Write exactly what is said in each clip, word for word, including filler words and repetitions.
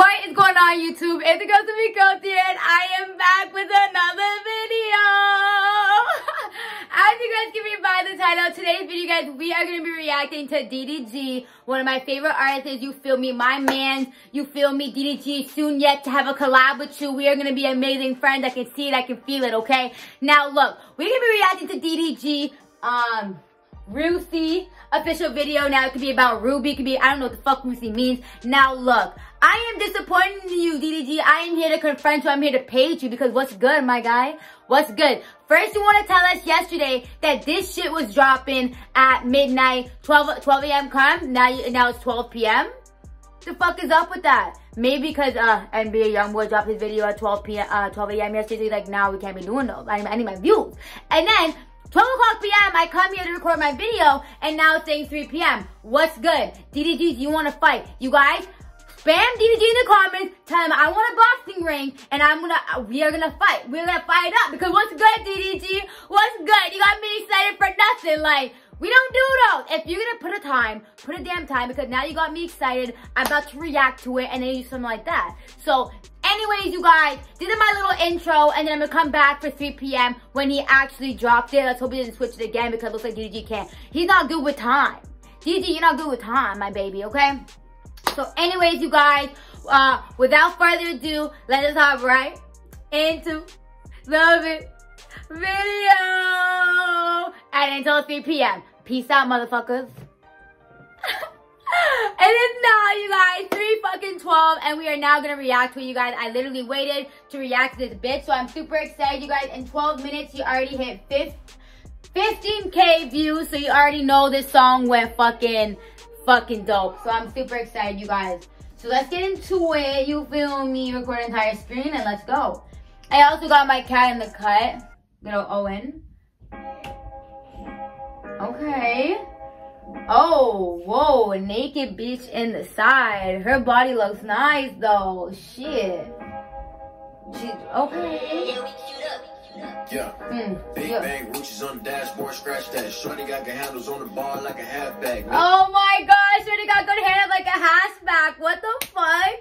What is going on, YouTube? It's your girl MikoT and I am back with another video. As you guys can read by the title, today's video, guys, we are going to be reacting to D D G, one of my favorite artists. You feel me? My man. You feel me? D D G, soon yet to have a collab with you. We are going to be amazing friends. I can see it. I can feel it, okay? Now, look, we're going to be reacting to D D G, um... Rucci official video. Now it could be about Ruby, it could be, I don't know what the fuck Rucci means. Now look, I am disappointed in you, D D G. I am here to confront you, I'm here to page you, because what's good, my guy? What's good? First, you want to tell us yesterday that this shit was dropping at midnight, twelve a m comes, now you, now it's twelve p m? The fuck is up with that? Maybe because uh, N B A Youngboy dropped his video at twelve p m Uh, twelve a m yesterday, like, now nah, we can't be doing those. I need, I need my views. And then, twelve o'clock p m I come here to record my video, and now it's saying three p m What's good? D D G, you want to fight? You guys, spam D D G in the comments. Tell him I want a boxing ring, and I'm gonna, we are gonna fight. We're gonna fight up, because what's good, D D G? What's good? You got me excited for nothing. Like, we don't do those. If you're gonna put a time, put a damn time, because now you got me excited. I'm about to react to it, and then you do something like that. So, anyways, you guys, this is my little intro, and then I'm gonna come back for three p m when he actually dropped it. Let's hope he didn't switch it again, because it looks like D D G can't. He's not good with time. D D G, you're not good with time, my baby, okay? So anyways, you guys, uh, without further ado, let us hop right into the video. And until three p m Peace out, motherfuckers. It is now, you guys, three fucking twelve, and we are now gonna react to it, you guys. I literally waited to react to this bitch, so I'm super excited, you guys. In twelve minutes, you already hit fifteen K views, so you already know this song went fucking, fucking dope. So I'm super excited, you guys. So let's get into it, you feel me? Record entire screen, and let's go. I also got my cat in the cut, little Owen. Okay. Oh, whoa, naked bitch in the side. Her body looks nice though. Shit. She, okay. Yeah. Mm, Big yeah. Bang, Rucci's on the dashboard, scratch that. Shorty got good handles on the bar like a halfback. Oh my gosh, Shorty got good handles like a hatchback. What the fuck?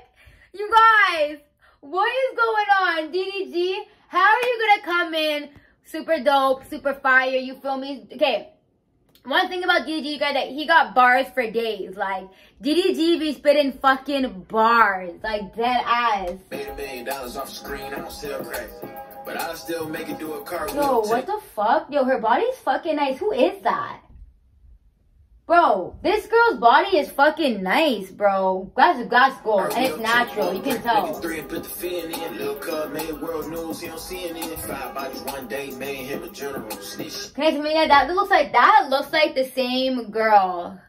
You guys, what is going on? D D G, how are you gonna come in? Super dope, super fire, you feel me? Okay. One thing about D D G, you guys, that he got bars for days. Like, D D G be spitting fucking bars. Like, dead ass. Made a million dollars off screen. I don't sell crack, but I'll still make it do a car. Yo, what the fuck? Yo, her body's fucking nice. Who is that? Bro, this girl's body is fucking nice, bro. That's God's goal, and it's natural. You can tell. Three and put the fin in. Little cub made world news. He don't see it. Five bodies one day made him a general. Snitch. Okay, so yeah, that looks like that looks like the same girl.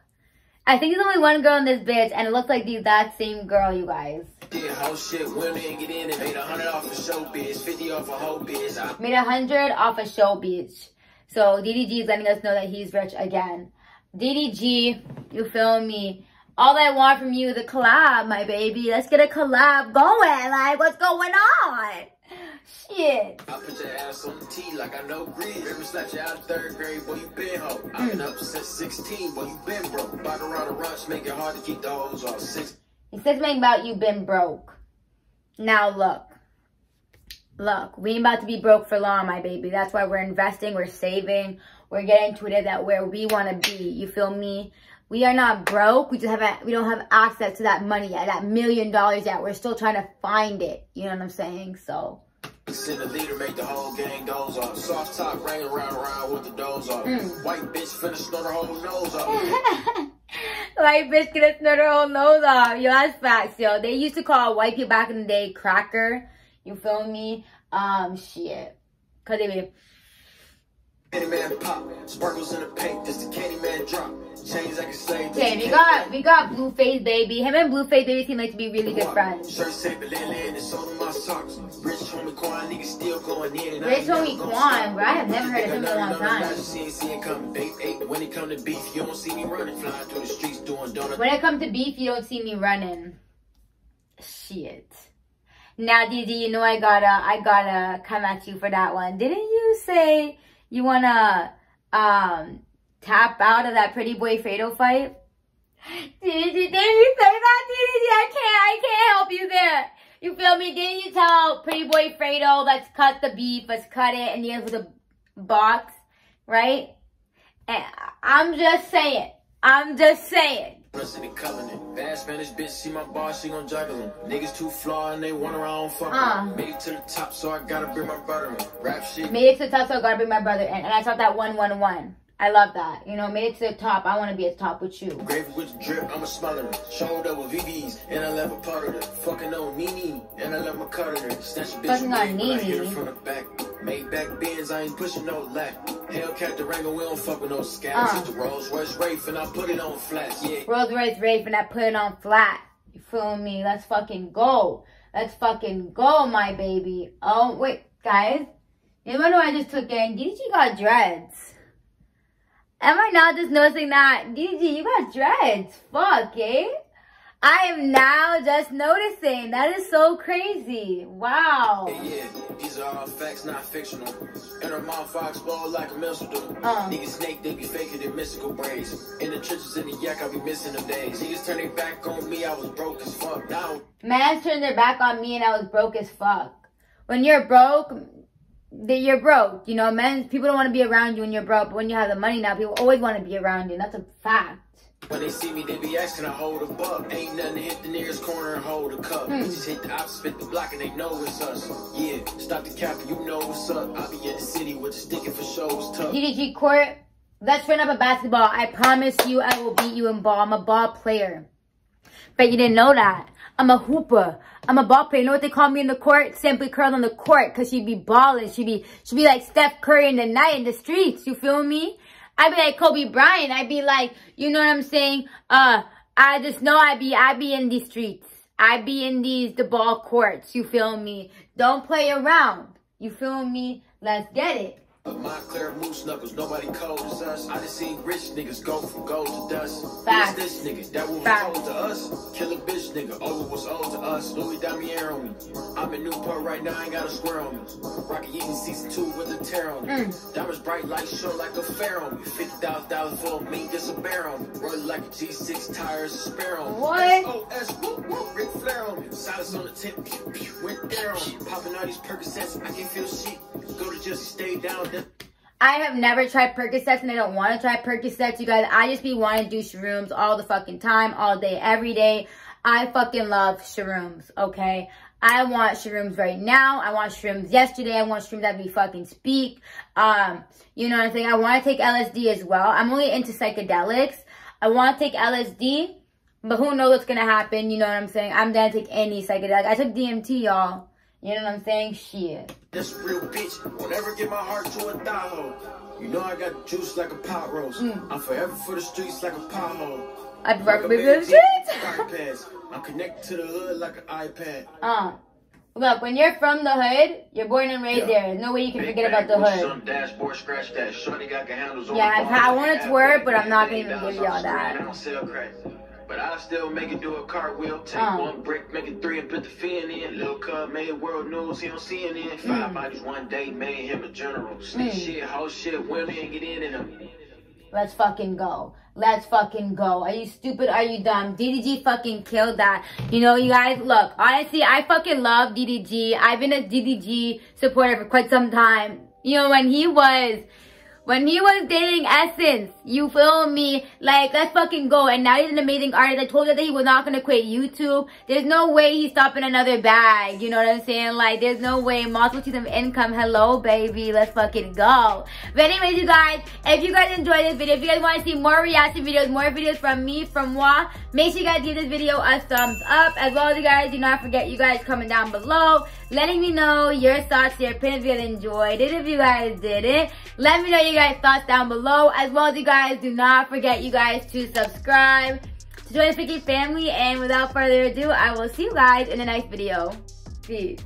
I think there's only one girl in this bitch, and it looks like the exact same girl, you guys. Did whole shit, women get in and made a hundred off a show bitch, fifty off a whole bitch. Made a hundred off a show bitch. So D D G is letting us know that he's rich again. D D G, you feel me? All I want from you is a collab, my baby. Let's get a collab going. Like, what's going on? Shit. I put your ass on the tee like I know Greece. Remember, slapped you out of third grade, boy, you been ho. I've been up since sixteen, boy, you been broke. Bought around the rush, make it hard to keep the hoes off six. He says something about you been broke. Now, look. Look, we ain't about to be broke for long, my baby. That's why we're investing, we're saving. We're getting to it that where we want to be. You feel me? We are not broke. We just have a, we don't have access to that money yet, that million dollars yet. We're still trying to find it. You know what I'm saying? So. Send a leader, make the whole gang doze off. Soft top, ring around, around with the doze off. Mm. White bitch finna snort her whole nose off. White bitch finna snort her whole nose off. Yo, that's facts, yo. They used to call white people back in the day cracker. You feel me? Um, shit. Cause they be. Candyman pop, sparkles in the paint, just the Candyman drop, change like a slave. Okay, we got, we got Blueface, baby. Him and Blueface, baby, seem like to be really good friends. Shirt said, but and it's all in my socks. Rich Homie Quan, nigga still going in. Rich Homie Quan, bro, I have never heard of him in a long time. When it comes to beef, you don't see me running. Flying through the streets doing donuts. When it comes to beef, you don't see me running. Shit. Now, D D, you know I gotta, I gotta come at you for that one. Didn't you say... You wanna um tap out of that Pretty Boy Freddie fight? Did you, did you say that? Did you, I can't I can't help you there. You feel me? Then you tell Pretty Boy Fredo, let's cut the beef, let's cut it, and deals with a box, right? And I'm just saying. I'm just saying. Listen to covenant. Bad Spanish bitch, see my boss, she gon' juggle him. Niggas too flawed and they want around fucking. Uh. Made it to the top, so I gotta bring my brother in. Rap shit. Made it to the top, so I gotta bring my brother in. And I thought that one, one, one. I love that. You know, made it to the top. I want to be at the top with you. Grave with drip, I'm a smotherer. Showed up with V Vs, and I left a part of her. Fucking on Nene, and I left my cut of her. Snatch a bitch fucking on Nene. I hit her from the back. Made back bends, I ain't pushing no lack. Hellcat Durango, we don't fuck with no scabs. It's the Rolls Royce Wraith, and I put it on flat. Yeah. Rolls Royce Wraith, and I put it on flat. You feel me? Let's fucking go. Let's fucking go, my baby. Oh, wait, guys. You wonder why I just took in? D D G got dreads. Am I now just noticing that? D D G, you got dreads. Fuck, eh? I am now just noticing. That is so crazy. Wow. Hey, yeah, these are all facts, not fictional. In her mouth, I explode like a missile do. Uh. Niggas snake, they be faking their mystical braids. In the trenches, in the yak, I be missing them days. Niggas turn their back on me, I was broke as fuck. Now. Man's turned their back on me and I was broke as fuck. When you're broke... You're broke, you know, men, people don't want to be around you when you're broke, but when you have the money now, people always want to be around you, and that's a fact. When they see me, they be asking to hold a buck. Ain't nothing to hit the nearest corner and hold a cup. Hmm. Just hit the op, spit the block, and they know it's us. Yeah, stop the cap, you know what's up. I be in the city with the sticking for shows tough. D D G Court, let's run up a basketball. I promise you I will beat you in ball. I'm a ball player. But you didn't know that. I'm a hooper. I'm a ball player. You know what they call me in the court? Simply Curl on the court, because she'd be balling. She'd be, she'd be like Steph Curry in the night in the streets. You feel me? I'd be like Kobe Bryant. I'd be like, you know what I'm saying? Uh, I just know I'd be, I'd be in these streets. I'd be in these, the ball courts. You feel me? Don't play around. You feel me? Let's get it. But my clear moose knuckles, nobody cold as us. I just seen rich niggas go from gold to dust. Facts. This nigga, that one was old to us. Kill a bitch nigga, over was old to us. Louis Damier on me. I'm in Newport right now, I ain't got a square on me. Rocky Eaton season two with a tear on me. Mm. Diamonds bright like show like a fair on me. fifty thousand dollars for me, just a bear on me. Roll like a G six tires, a spare on me. What? S O S, whoop whoop, Rick Flair on me. Silence on the tip, went there on me. Popping all these Percocets, I can feel shit. Go to just stay down. I have never tried Percocets, and I don't want to try Percocets, you guys. I just be wanting to do shrooms all the fucking time, all day, every day. I fucking love shrooms, okay? I want shrooms right now. I want shrooms yesterday. I want shrooms that we fucking speak. Um, you know what I'm saying? I want to take L S D as well. I'm only into psychedelics. I want to take L S D, but who knows what's going to happen, you know what I'm saying? I'm going to take any psychedelic. I took D M T, y'all. You know what I'm saying? Shit. This real bitch won't ever get my heart to a thigh hole. You know I got juice like a pot roast. Mm. I'm forever for the streets like a pothole. I prefer to be for the streets. I'm connected to the hood like an iPad. Uh, look, when you're from the hood, you're born and raised yeah. there. There's no way you can Big forget about the hood. Some dashboard, scratch that. Shorty got the handles on yeah, the I want to twerk, but I'm not going to even give y'all that. I don't sell crack. But I still make it do a cartwheel, take um. one brick, make it three and put the fin in. Lil' Cub made world news, he on C N N. Five mm. bodies one day made him a general. Sneak mm. shit, whole shit, women ain't get in in him. Let's fucking go. Let's fucking go. Are you stupid? Are you dumb? D D G fucking killed that. You know, you guys, look, honestly, I fucking love D D G. I've been a D D G supporter for quite some time. You know, when he was... When he was dating Essence, you feel me? Like, let's fucking go. And now he's an amazing artist. I told you that he was not going to quit YouTube. There's no way he's stopping another bag. You know what I'm saying? Like, there's no way. Multitudes of income. Hello, baby. Let's fucking go. But anyways, you guys, if you guys enjoyed this video, if you guys want to see more reaction videos, more videos from me, from moi, make sure you guys give this video a thumbs up. As well as you guys, do not forget you guys comment down below, letting me know your thoughts, your opinions, if you guys enjoyed it. If you guys didn't, let me know your guys' thoughts down below. As well as you guys, do not forget you guys to subscribe, to join the Freaky family, and without further ado, I will see you guys in the next video. Peace.